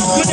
This